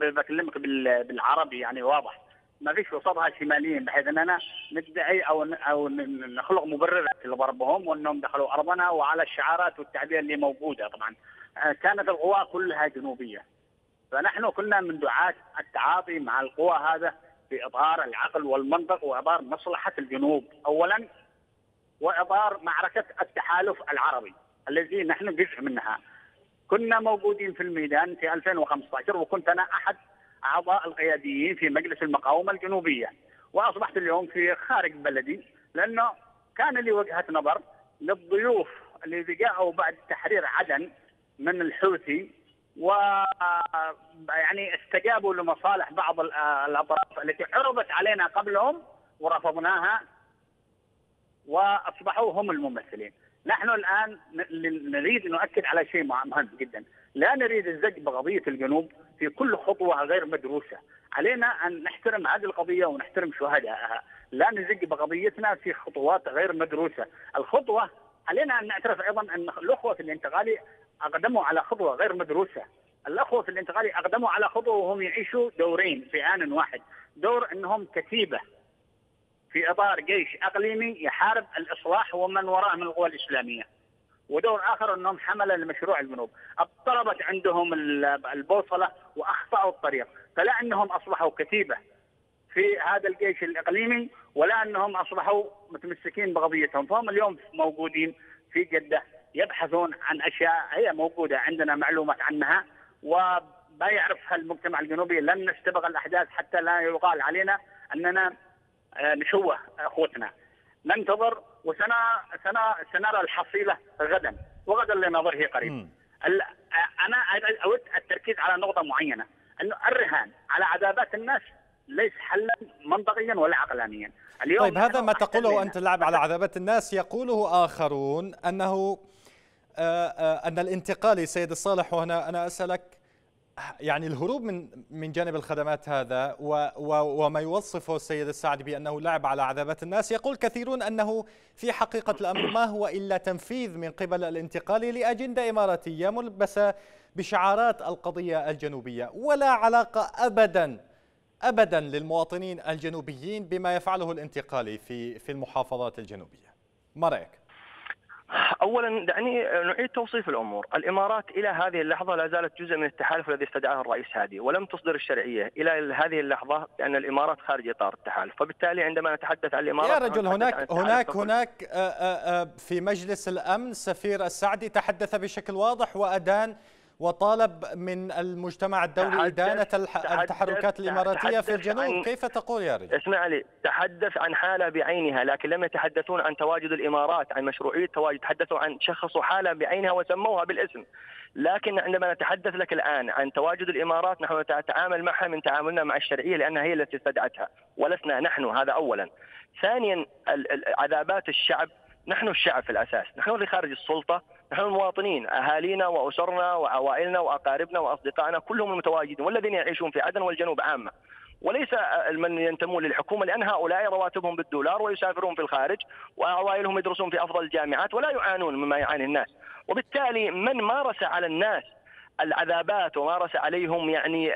بكلمك بالعربي يعني واضح، ما فيش وسطها شماليين بحيث أننا ندعي أو أو نخلق مبررات لضربهم وأنهم دخلوا أرضنا وعلى الشعارات والتعبير اللي موجودة. طبعا كانت القوى كلها جنوبية، فنحن كنا من دعاة التعاطي مع القوى هذا في إطار العقل والمنطق وإطار مصلحة الجنوب أولا، وإطار معركة التحالف العربي الذي نحن جزء منها. كنا موجودين في الميدان في ألفين وخمسة عشر، وكنت أنا أحد أعضاء القياديين في مجلس المقاومة الجنوبية، وأصبحت اليوم في خارج بلدي، لأنه كان لي وجهة نظر للضيوف اللي جاءوا بعد تحرير عدن من الحوثي و يعني استجابوا لمصالح بعض الأطراف التي عرضت علينا قبلهم ورفضناها وأصبحوا هم الممثلين. نحن الآن نريد أن نؤكد على شيء مهم جدا، لا نريد الزج بقضية الجنوب في كل خطوة غير مدروسة. علينا أن نحترم هذه القضية ونحترم شهدائها، لا نزج بقضيتنا في خطوات غير مدروسة. الخطوة علينا أن نعترف أيضا أن الأخوة في الانتقالي أقدموا على خطوة غير مدروسة. الأخوة في الانتقالي أقدموا على خطوة وهم يعيشوا دورين في آن واحد، دور أنهم كتيبة في إطار جيش أقليمي يحارب الإصلاح ومن وراء من القوى الإسلامية، ودور آخر أنهم حملة لمشروع الجنوب، اضطربت عندهم البوصلة وأخطأوا الطريق، فلا أنهم أصبحوا كتيبة في هذا الجيش الإقليمي ولا أنهم أصبحوا متمسكين بقضيتهم، فهم اليوم موجودين في جدة يبحثون عن أشياء هي موجودة عندنا معلومات عنها وما يعرفها المجتمع الجنوبي. لن نستبق الأحداث حتى لا يقال علينا أننا نشوه أخوتنا. ننتظر وسنرى الحصيلة غدا، وغدا لنظره قريب. أنا أود التركيز على نقطة معينة، أن الرهان على عذابات الناس ليس حلا منطقيا ولا عقلانيا. اليوم طيب، هذا ما تقوله أنت، اللعب على عذابات الناس. يقوله آخرون أنه أن الانتقالي سيد الصالح، وهنا أنا أسألك، يعني الهروب من من جانب الخدمات هذا وما يوصفه السيد السعدي بأنه لعب على عذابات الناس، يقول كثيرون أنه في حقيقة الأمر ما هو إلا تنفيذ من قبل الانتقالي لأجندة إماراتية ملبسة بشعارات القضية الجنوبية، ولا علاقة أبدا أبدا للمواطنين الجنوبيين بما يفعله الانتقالي في في المحافظات الجنوبية. ما رأيك؟ أولا دعني نعيد توصيف الأمور. الإمارات إلى هذه اللحظة لا زالت جزء من التحالف الذي استدعاه الرئيس هادي، ولم تصدر الشرعية إلى هذه اللحظة بأن الإمارات خارج إطار التحالف، فبالتالي عندما نتحدث عن الإمارات يا رجل هناك هناك هناك في مجلس الأمن سفير السعدي تحدث بشكل واضح وأدان وطالب من المجتمع الدولي إدانة التحركات الإماراتية في الجنوب. كيف تقول يا رجل؟ اسمع لي، تحدث عن حالة بعينها، لكن لم يتحدثون عن تواجد الإمارات، عن مشروعية تواجد، تحدثوا عن شخصوا حالة بعينها وسموها بالاسم. لكن عندما نتحدث لك الآن عن تواجد الإمارات، نحن نتعامل معها من تعاملنا مع الشرعية، لأنها هي التي استدعتها ولسنا نحن. هذا أولا. ثانيا، عذابات الشعب، نحن الشعب في الأساس، نحن اللي خارج السلطة، نحن المواطنين، أهالينا وأسرنا وعوائلنا وأقاربنا وأصدقائنا كلهم المتواجدين والذين يعيشون في عدن والجنوب عامة، وليس من ينتمون للحكومة، لأن هؤلاء رواتبهم بالدولار ويسافرون في الخارج وعوائلهم يدرسون في أفضل الجامعات ولا يعانون مما يعاني الناس. وبالتالي من مارس على الناس العذابات ومارس عليهم يعني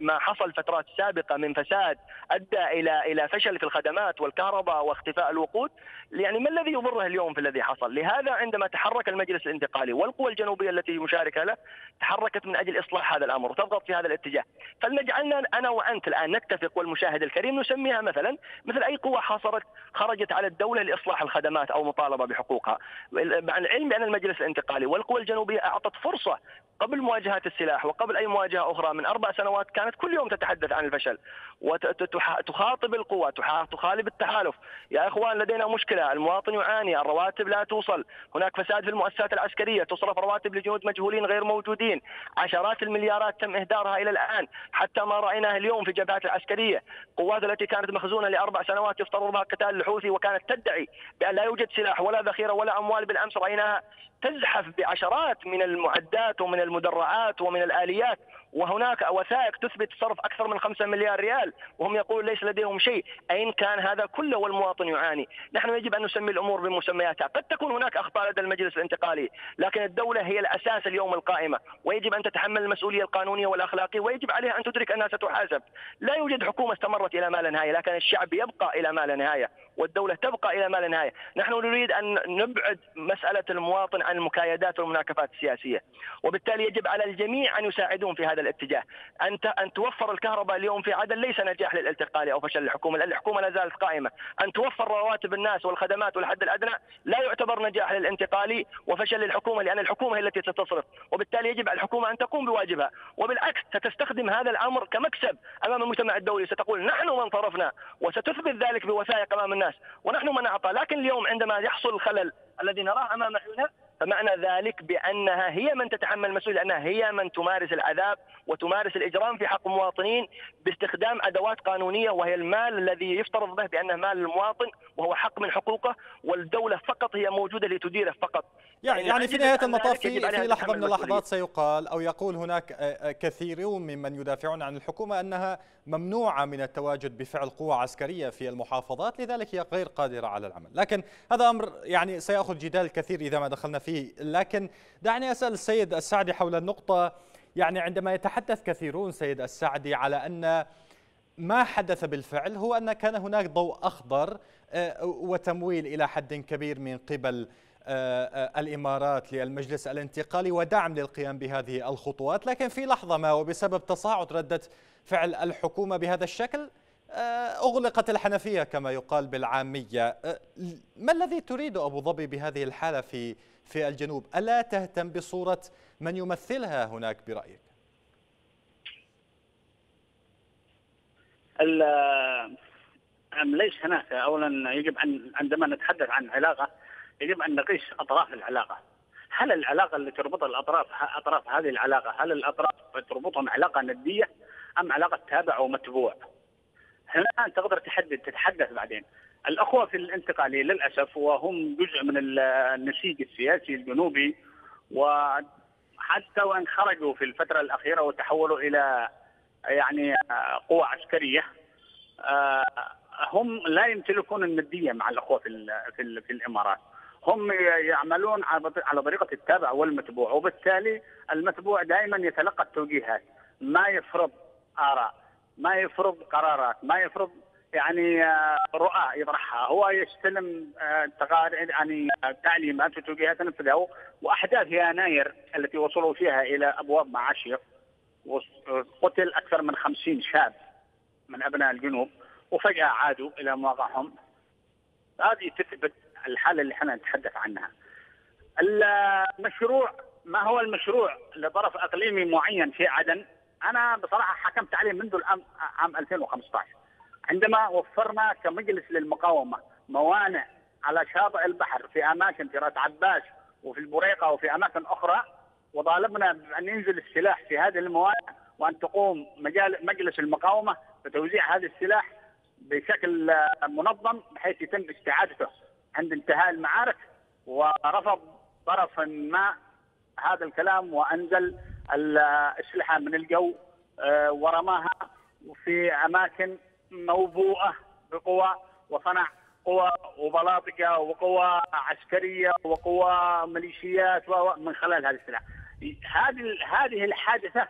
ما حصل فترات سابقة من فساد أدى إلى إلى فشل في الخدمات والكهرباء واختفاء الوقود، يعني ما الذي يضره اليوم في الذي حصل؟ لهذا عندما تحرك المجلس الانتقالي والقوى الجنوبية التي مشاركة له تحركت من أجل إصلاح هذا الأمر وتضغط في هذا الاتجاه. فلنجعلنا أنا وأنت الآن نتفق والمشاهد الكريم نسميها مثلا مثل أي قوة حاصرت خرجت على الدولة لإصلاح الخدمات أو مطالبة بحقوقها، مع العلم بأن المجلس الانتقالي والقوى الجنوبية أعطت فرصة قبل مواجهات السلاح وقبل أي مواجهة أخرى من أربع سنوات كانت كل يوم تتحدث عن الفشل وتخاطب القوى، تخالب التحالف. يا إخوان لدينا مشكلة، المواطن يعاني، الرواتب لا توصل، هناك فساد في المؤسسات العسكرية، تصرف رواتب لجنود مجهولين غير موجودين، عشرات المليارات تم إهدارها إلى الآن، حتى ما رأيناه اليوم في الجبهات العسكرية، قوات التي كانت مخزونة لأربع سنوات يفترض بها قتال الحوثي وكانت تدعي بأن لا يوجد سلاح ولا ذخيرة ولا أموال، بالأمس رأيناها تزحف بعشرات من المعدات ومن المدرعات ومن الآليات، وهناك وثائق تثبت صرف أكثر من خمسة مليار ريال وهم يقولون ليس لديهم شيء. أين كان هذا كله والمواطن يعاني؟ نحن يجب أن نسمي الأمور بمسمياتها. قد تكون هناك أخطاء لدى المجلس الانتقالي، لكن الدولة هي الأساس اليوم القائمة، ويجب أن تتحمل المسؤولية القانونية والأخلاقية، ويجب عليها أن تدرك أنها ستحاسب. لا يوجد حكومة استمرت إلى ما لا نهاية، لكن الشعب يبقى إلى ما لا نهاية والدولة تبقى إلى ما لا نهاية. نحن نريد أن نبعد مسألة المواطن عن المكايدات والمناكفات السياسية، وبالتالي يجب على الجميع أن يساعدون في هذا الاتجاه. أن أن توفر الكهرباء اليوم في عدن ليس نجاح للانتقالي أو فشل الحكومة، لأن الحكومة لا زالت قائمة. أن توفر رواتب الناس والخدمات والحد الأدنى لا يعتبر نجاح للانتقالي وفشل للحكومة، لأن الحكومة هي التي ستصرف، وبالتالي يجب على الحكومة أن تقوم بواجبها، وبالعكس ستستخدم هذا الأمر كمكسب أمام المجتمع الدولي. ستقول نحن من طرفنا، وستثبت ذلك بوثائق أمام الناس، ونحن من أعطى. لكن اليوم عندما يحصل الخلل الذي نراه أمام عيوننا معنى ذلك بأنها هي من تتحمل المسؤولية، أنها هي من تمارس العذاب وتمارس الإجرام في حق المواطنين باستخدام أدوات قانونية، وهي المال الذي يفترض به بأنه مال المواطن وهو حق من حقوقه، والدولة فقط هي موجودة لتديره فقط. يعني, يعني, يعني في نهاية المطاف في لحظة من اللحظات سيقال أو يقول هناك كثيرون ممن يدافعون عن الحكومة أنها ممنوعة من التواجد بفعل قوة عسكرية في المحافظات، لذلك هي غير قادرة على العمل، لكن هذا أمر يعني سيأخذ جدال كثير إذا ما دخلنا فيه. لكن دعني أسأل السيد السعدي حول النقطة، يعني عندما يتحدث كثيرون سيد السعدي على أن ما حدث بالفعل هو أن كان هناك ضوء أخضر وتمويل إلى حد كبير من قبل الإمارات للمجلس الانتقالي ودعم للقيام بهذه الخطوات، لكن في لحظة ما وبسبب تصاعد ردة فعل الحكومة بهذا الشكل أغلقت الحنفية كما يقال بالعامية. ما الذي تريد أبو ظبي بهذه الحالة في في الجنوب؟ ألا تهتم بصورة من يمثلها هناك برأيك؟ ليش هناك؟ أولا يجب أن عندما نتحدث عن علاقة يجب أن نقيس أطراف العلاقة. هل العلاقة اللي تربط الأطراف أطراف هذه العلاقة هل الأطراف تربطهم علاقة ندية أم علاقة تابع ومتبوع؟ هنا تقدر تحدد تتحدث بعدين. الأخوة في الانتقالي للأسف وهم جزء من النسيج السياسي الجنوبي، وحتى وأن خرجوا في الفترة الأخيرة وتحولوا إلى يعني قوى عسكرية هم لا يمتلكون الندية مع الأخوة في في في الإمارات. هم يعملون على طريقة التابع والمتبوع، وبالتالي المتبوع دائما يتلقى التوجيهات، ما يفرض آراء، ما يفرض قرارات، ما يفرض يعني رؤى يطرحها، هو يستلم يعني تعليمات وتوجيهات تنفذها. واحداث يناير التي وصلوا فيها الى ابواب معاشر قتل اكثر من خمسين شاب من ابناء الجنوب، وفجاه عادوا الى مواقعهم. هذه تثبت الحاله اللي احنا نتحدث عنها. المشروع، ما هو المشروع لطرف اقليمي معين في عدن؟ انا بصراحه حكمت عليه منذ العام عام ألفين وخمسة عشر عندما وفرنا كمجلس للمقاومه موانئ على شاطئ البحر في اماكن في راس عباس وفي البريقه وفي اماكن اخرى، وطالبنا بان ينزل السلاح في هذه الموانئ وان تقوم مجلس المقاومه بتوزيع هذا السلاح بشكل منظم بحيث يتم استعادته عند انتهاء المعارك. ورفض طرف ما هذا الكلام وانزل الأسلحة من الجو ورماها في أماكن موبوءة بقوى، وصنع قوى وبلاطقة وقوى عسكرية وقوى ميليشيات من خلال هذه السلاح. هذه هذه الحادثة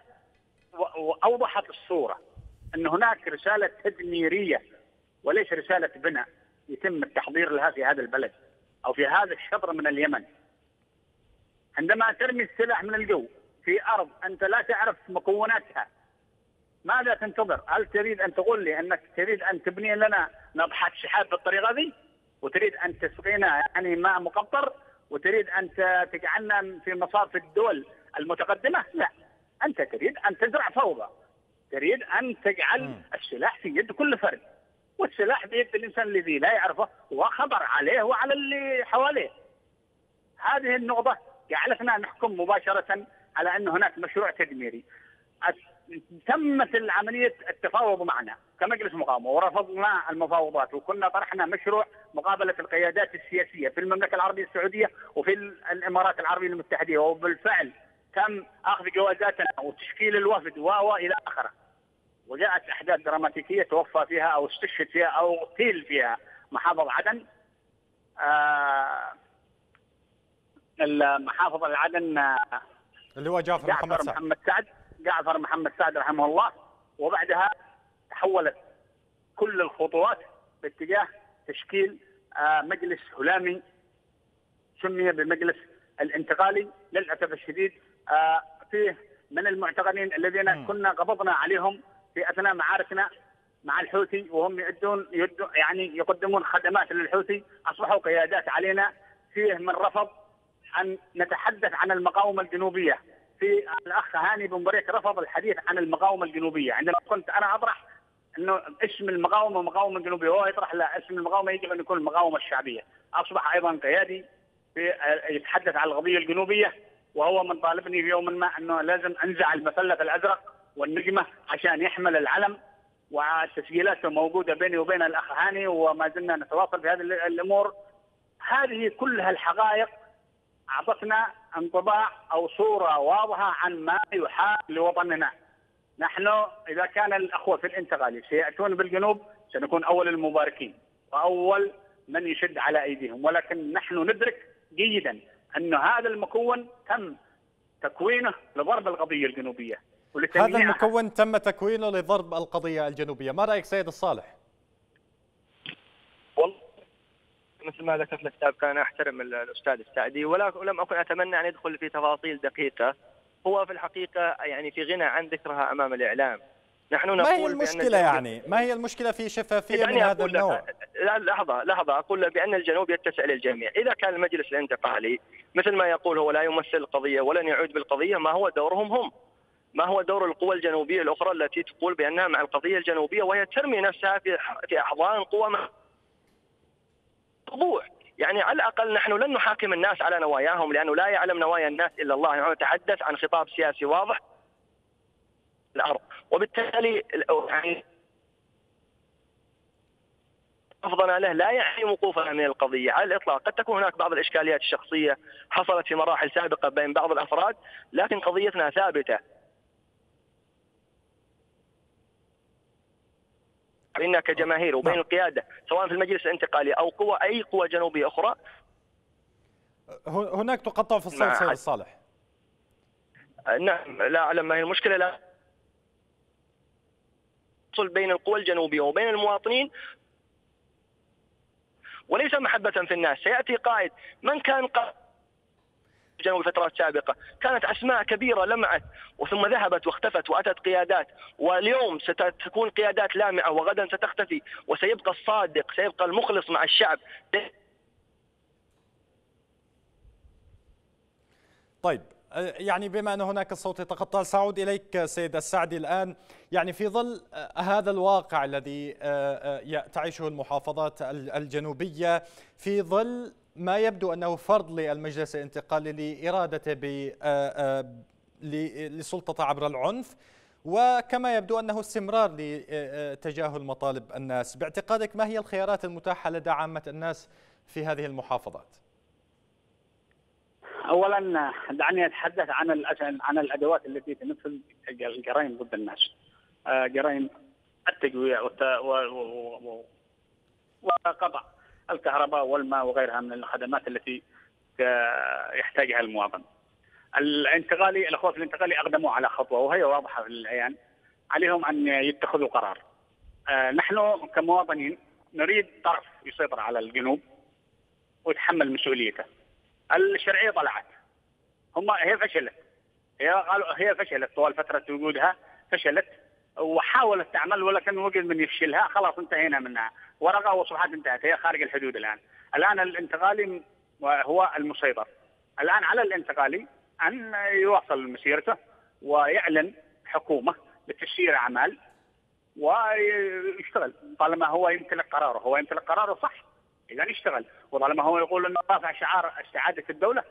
أوضحت الصورة أن هناك رسالة تدميرية وليس رسالة بناء يتم التحضير لها في هذا البلد أو في هذا الشطر من اليمن. عندما ترمي السلاح من الجو في أرض أنت لا تعرف مكوناتها ماذا تنتظر؟ هل تريد أن تقول لي أنك تريد أن تبني لنا نبحة شحاب بالطريقة ذي؟ وتريد أن تسقينا يعني ماء مقطر؟ وتريد أن تجعلنا في مصاف الدول المتقدمة؟ لا، أنت تريد أن تزرع فوضى، تريد أن تجعل السلاح في يد كل فرد، والسلاح في يد الإنسان الذي لا يعرفه وخبر عليه وعلى اللي حواليه. هذه النقطة جعلتنا نحكم مباشرة على أن هناك مشروع تدميري. تمت العملية التفاوض معنا كمجلس مقاومة ورفضنا المفاوضات، وكنا طرحنا مشروع مقابلة القيادات السياسية في المملكة العربية السعودية وفي الإمارات العربية المتحدة، وبالفعل تم أخذ جوازاتنا وتشكيل الوفد و إلى آخره. وجاءت أحداث دراماتيكية توفى فيها أو استشهد فيها أو قتيل فيها محافظ عدن. آه المحافظ العدن آه اللي هو جعفر محمد سعد. محمد سعد جعفر محمد سعد رحمه الله. وبعدها تحولت كل الخطوات باتجاه تشكيل مجلس هلامي سمي بالمجلس الانتقالي. للأسف الشديد فيه من المعتقلين الذين كنا قبضنا عليهم في أثناء معاركنا مع الحوثي، وهم يؤدون يعني يقدمون خدمات للحوثي، أصبحوا قيادات علينا. فيه من رفض أن نتحدث عن المقاومة الجنوبية. في الأخ هاني بن بريك رفض الحديث عن المقاومة الجنوبية عندما كنت أنا أطرح أنه اسم المقاومة مقاومة جنوبية، وهو يطرح لا، اسم المقاومة يجب أن يكون المقاومة الشعبية. أصبح أيضا قيادي في يتحدث عن القضيه الجنوبيه، وهو من طالبني في يوم ما انه لازم انزع المثلث الازرق والنجمه عشان يحمل العلم، والتسجيلات موجوده بيني وبين الاخ هاني وما زلنا نتواصل في هذه الامور. هذه كلها الحقائق اعطتنا انطباع او صوره واضحه عن ما يحال لوطننا. نحن اذا كان الاخوه في الانتقال سياتون بالجنوب سنكون اول المباركين واول من يشد على ايديهم، ولكن نحن ندرك جيدا ان هذا المكون تم تكوينه لضرب القضيه الجنوبيه. هذا المكون تم تكوينه لضرب القضيه الجنوبيه، ما رايك سيد الصالح؟ والله مثل ما ذكرت لك سابقا انا احترم الاستاذ السعدي ولم اكن اتمنى ان يدخل في تفاصيل دقيقه، هو في الحقيقه يعني في غنى عن ذكرها امام الاعلام. نحن نقول ما هي المشكلة يعني؟ ما هي المشكلة في شفافية من هذا النوع؟ لحظة لحظة أقول بأن الجنوب يتسع للجميع، إذا كان المجلس الانتقالي مثل ما يقول هو لا يمثل القضية ولن يعود بالقضية، ما هو دورهم هم؟ ما هو دور القوى الجنوبية الأخرى التي تقول بأنها مع القضية الجنوبية وهي ترمي نفسها في في أحضان قوى مع وضوح؟ يعني على الأقل نحن لن نحاكم الناس على نواياهم لأنه لا يعلم نوايا الناس إلا الله، نحن نتحدث عن خطاب سياسي واضح الأرض، وبالتالي يعني رفضنا له لا يعني وقوفنا من القضية على الإطلاق. قد تكون هناك بعض الإشكاليات الشخصية حصلت في مراحل سابقة بين بعض الأفراد، لكن قضيتنا ثابتة. إننا كجماهير وبين القيادة سواء في المجلس الانتقالي أو قوى أي قوى جنوبية أخرى. هناك تقطع في الصوت سيد الصالح. نعم لا أعلم ما هي المشكلة، لا بين القوى الجنوبية وبين المواطنين وليس محبة في الناس. سيأتي قائد من كان قائد الجنوب فترات سابقة كانت أسماء كبيرة لمعت وثم ذهبت واختفت وأتت قيادات، واليوم ستكون قيادات لامعة وغدا ستختفي، وسيبقى الصادق سيبقى المخلص مع الشعب. طيب يعني بما أن هناك الصوت يتقطع سأعود إليك سيد السعدي الآن، يعني في ظل هذا الواقع الذي تعيشه المحافظات الجنوبية في ظل ما يبدو أنه فرض للمجلس الانتقالي لإرادته لسلطة عبر العنف، وكما يبدو أنه استمرار لتجاهل مطالب الناس، باعتقادك ما هي الخيارات المتاحة لدى عامة الناس في هذه المحافظات؟ اولا دعني اتحدث عن عن الادوات التي تمثل الجرائم ضد الناس، جرائم التجويع وقطع الكهرباء والماء وغيرها من الخدمات التي يحتاجها المواطن. الانتقالي الاخوه في الانتقالي اقدموا على خطوه وهي واضحه الان، عليهم ان يتخذوا قرار. نحن كمواطنين نريد طرف يسيطر على الجنوب ويتحمل مسؤوليته. الشرعيه طلعت، هم هي فشلت، هي قالوا هي فشلت طوال فتره وجودها، فشلت وحاولت تعمل ولكن وجد من يفشلها، خلاص انتهينا منها، ورقه وصفحات انتهت، هي خارج الحدود الان. الان الانتقالي هو المسيطر، الان على الانتقالي ان يواصل مسيرته ويعلن حكومه لتسيير اعمال ويشتغل، طالما هو يمتلك قراره، هو يمتلك قراره صح إذا يشتغل، وطالما هو يقول انه رافع شعار استعاده الدوله،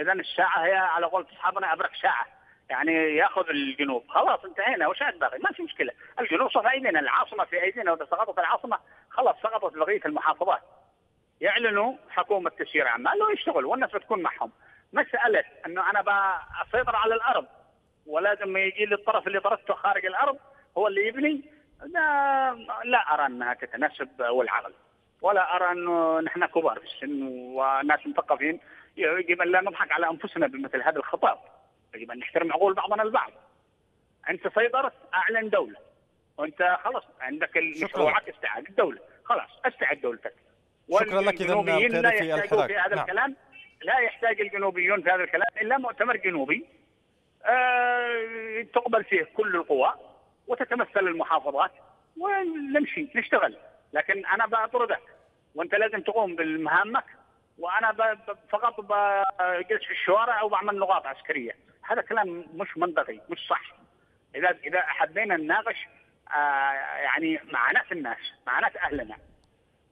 اذا الساعه هي على قول اصحابنا ابرك ساعه، يعني ياخذ الجنوب، خلاص انتهينا وش باقي؟ ما في مشكله، الجنوب صف ايدينا، العاصمه في ايدينا، واذا سقطت العاصمه خلاص سقطت بقيه المحافظات. يعلنوا حكومه تسيير اعمال ويشتغلوا والناس بتكون معهم. مساله انه انا بسيطر على الارض ولازم يجي لي الطرف اللي طردته خارج الارض هو اللي يبني، لا, لا ارى انها تتناسب والعقل، ولا أرى أنه نحن كبار في السن وناس مثقفين يجب أن لا نضحك على أنفسنا بمثل هذا الخطاب، يجب أن نحترم عقول بعضنا البعض. أنت سيطرت، أعلن دولة، وأنت خلاص عندك مشروعك استعاد الدولة، خلاص استعد دولتك. شكرا لك إذا لا يحتاجون في هذا نعم. الكلام لا يحتاج الجنوبيون في هذا الكلام إلا مؤتمر جنوبي آه تقبل فيه كل القوى وتتمثل المحافظات ونمشي نشتغل، لكن أنا بطردك وأنت لازم تقوم بمهامك وأنا فقط بجلس في الشوارع أو بعمل نقاط عسكرية. هذا كلام مش منطقي مش صح. إذا إذا حبينا نناقش يعني معاناة الناس معاناة أهلنا،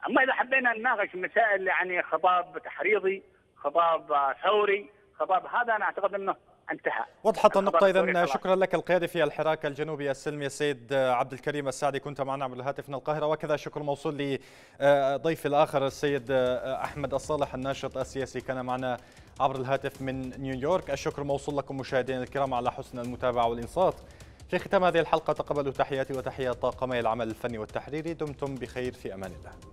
أما إذا حبينا نناقش مسائل يعني خطاب تحريضي خطاب ثوري، خطاب هذا أنا أعتقد أنه انتهى. وضحت النقطة إذا. شكرا لك القيادي في الحراك الجنوبي السلمي السيد عبد الكريم السعدي، كنت معنا عبر الهاتف من القاهرة، وكذا شكر موصول لضيف الآخر السيد أحمد الصالح الناشط السياسي كان معنا عبر الهاتف من نيويورك. الشكر موصول لكم مشاهدينا الكرام على حسن المتابعة والإنصات. في ختام هذه الحلقة تقبلوا تحياتي وتحيات طاقمي العمل الفني والتحريري. دمتم بخير في أمان الله.